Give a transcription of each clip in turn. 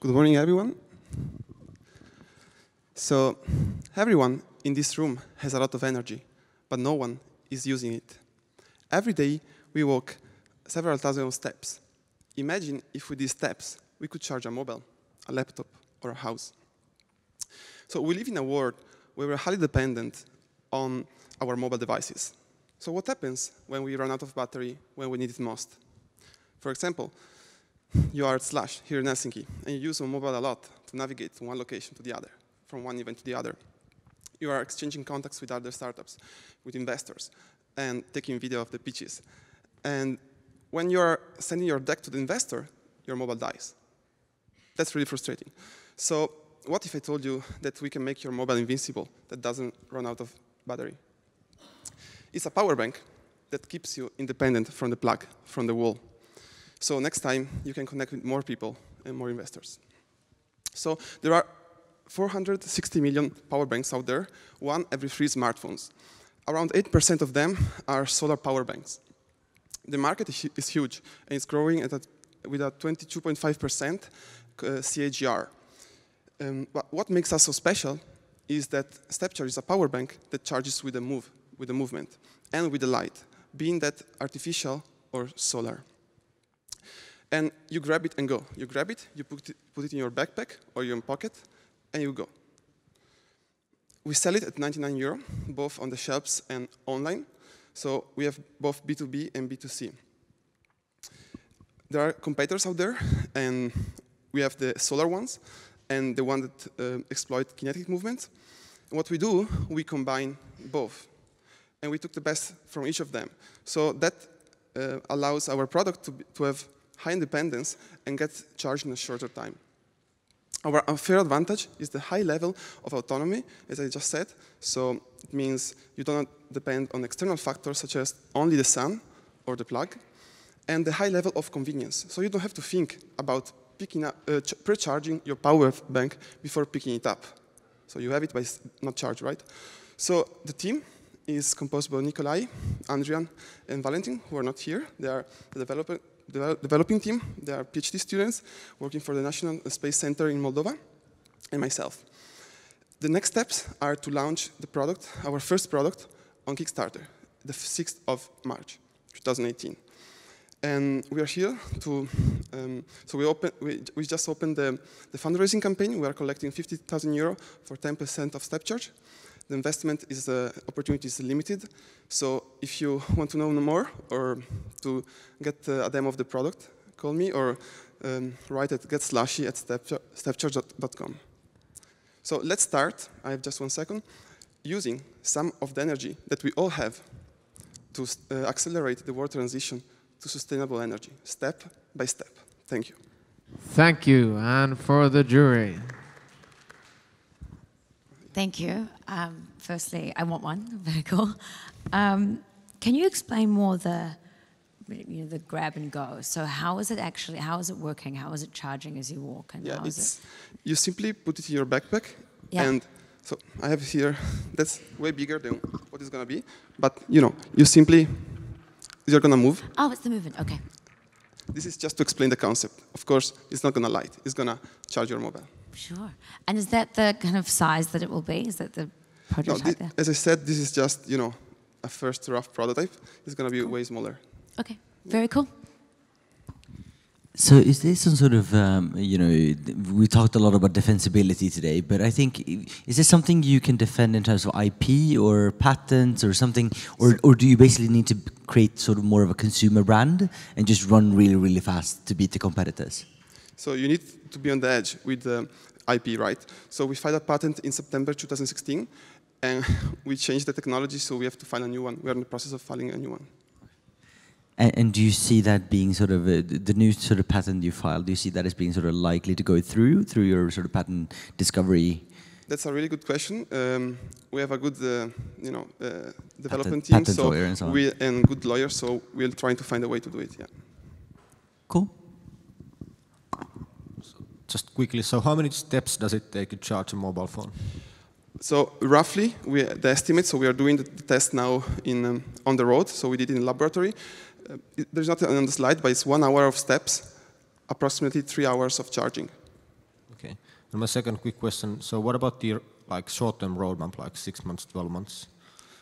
Good morning, everyone. So everyone in this room has a lot of energy, but no one is using it. Every day, we walk several thousand steps. Imagine if with these steps, we could charge a mobile, a laptop, or a house. So we live in a world where we're highly dependent on our mobile devices. So what happens when we run out of battery when we need it most? For example, you are at Slush here in Helsinki, and you use your mobile a lot to navigate from one location to the other, from one event to the other. You are exchanging contacts with other startups, with investors, and taking video of the pitches. And when you are sending your deck to the investor, your mobile dies. That's really frustrating. So what if I told you that we can make your mobile invincible, that doesn't run out of battery? It's a power bank that keeps you independent from the plug, from the wall. So next time, you can connect with more people and more investors. So there are 460 million power banks out there, one every three smartphones. Around 8% of them are solar power banks. The market is huge, and it's growing at with a 22.5% CAGR. But what makes us so special is that StepCharge is a power bank that charges with a move, with the movement, and with the light, being that artificial or solar. And you grab it and go. You grab it, you put it in your backpack or your pocket, and you go. We sell it at 99 euro, both on the shelves and online. So we have both B2B and B2C. There are competitors out there, and we have the solar ones and the ones that exploit kinetic movement. What we do, we combine both. And we took the best from each of them. So that allows our product to have high independence and get charged in a shorter time. Our unfair advantage is the high level of autonomy, as I just said. So it means you do not depend on external factors such as only the sun or the plug, and the high level of convenience. So you don't have to think about picking up, pre-charging your power bank before picking it up. So you have it by not charged, right? So the team is composed by Nikolai, Andrian, and Valentin, who are not here. They are the developing team. They are PhD students working for the National Space Center in Moldova, and myself. The next steps are to launch the product, our first product, on Kickstarter, the 6th of March, 2018. And we are here to, we just opened the fundraising campaign. We are collecting 50,000 euro for 10% of StepCharge. The investment is, opportunity is limited. So if you want to know more or to get a demo of the product, call me or write at getslushy@stepcharge.com. So let's start, I have just 1 second, using some of the energy that we all have to accelerate the world transition to sustainable energy, step by step. Thank you. Thank you, and for the jury. Thank you. Firstly, I want one. Very cool. Can you explain more the grab and go? So how is it actually? How is it working? How is it charging as you walk? And yeah, you simply put it in your backpack, yeah. And so I have here. That's way bigger than what it's gonna be. But you know, you simply you're gonna move. Oh, it's the movement. Okay. This is just to explain the concept. Of course, it's not gonna light. It's gonna charge your mobile. Sure. And is that the kind of size that it will be? Is that the prototype? No, there? As I said, this is just, you know, a first rough prototype. It's going to be cool. Way smaller. Okay. Very cool. So is there some sort of, you know, we talked a lot about defensibility today, but I think, is there something you can defend in terms of IP or patents or something? Or do you basically need to create sort of more of a consumer brand and just run really, really fast to beat the competitors? So you need to be on the edge with IP, right? So we filed a patent in September 2016, and we changed the technology, so we have to find a new one. We are in the process of filing a new one. And do you see that being sort of, the new sort of patent you filed, do you see that as being sort of likely to go through your sort of patent discovery? That's a really good question. We have a good, you know, development team, so and good lawyers, so we're trying to find a way to do it, yeah. Cool. Just quickly, so how many steps does it take to charge a mobile phone? So roughly, the estimate, so we are doing the test now in, on the road, so we did it in the laboratory. There's nothing on the slide, but it's 1 hour of steps, approximately 3 hours of charging. And my second quick question, so what about the short-term roadmap, like 6 months, 12 months?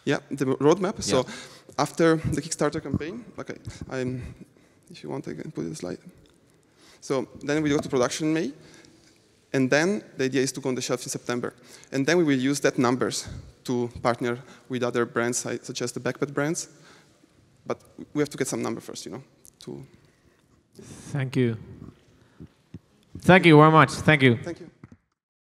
Yeah, the roadmap. Yeah. So after the Kickstarter campaign, okay, if you want, I can put the slide. So then we go to production in May. And then the idea is to go on the shelf in September. And then we will use that numbers to partner with other brands, such as the backpack brands. But we have to get some number first, you know, to... Thank you. Thank you very much. Thank you. Thank you.